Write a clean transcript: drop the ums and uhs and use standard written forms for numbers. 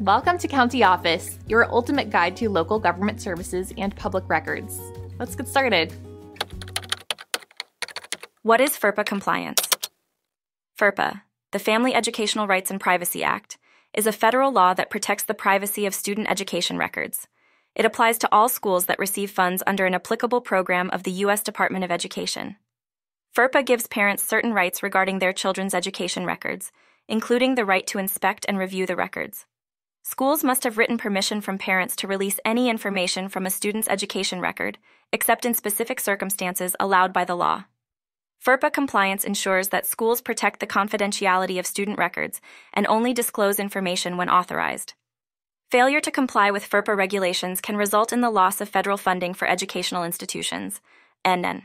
Welcome to County Office, your ultimate guide to local government services and public records. Let's get started. What is FERPA compliance? FERPA, the Family Educational Rights and Privacy Act, is a federal law that protects the privacy of student education records. It applies to all schools that receive funds under an applicable program of the US Department of Education. FERPA gives parents certain rights regarding their children's education records, including the right to inspect and review the records. Schools must have written permission from parents to release any information from a student's education record, except in specific circumstances allowed by the law. FERPA compliance ensures that schools protect the confidentiality of student records and only disclose information when authorized. Failure to comply with FERPA regulations can result in the loss of federal funding for educational institutions, NN.